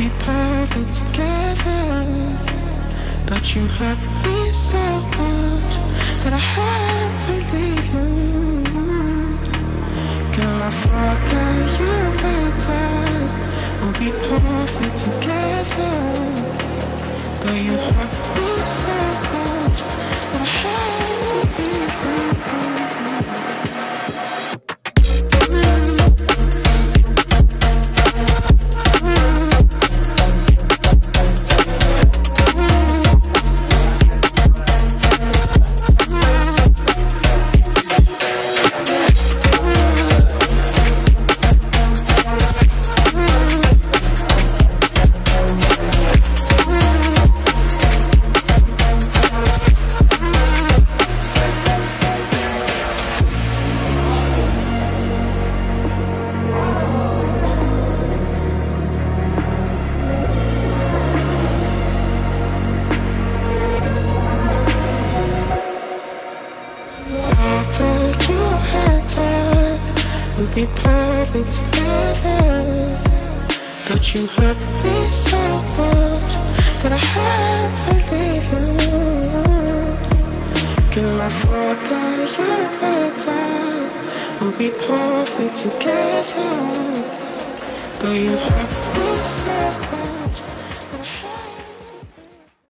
be perfect together, but you hurt me so much that I had to leave you. Girl, I thought that you meant that we'll be perfect together, but you hurt me so much that I had to leave you. We'll be perfect together, but you hurt me so much that I had to leave you. Girl, I thought that you and I would be perfect together, but you hurt me so much.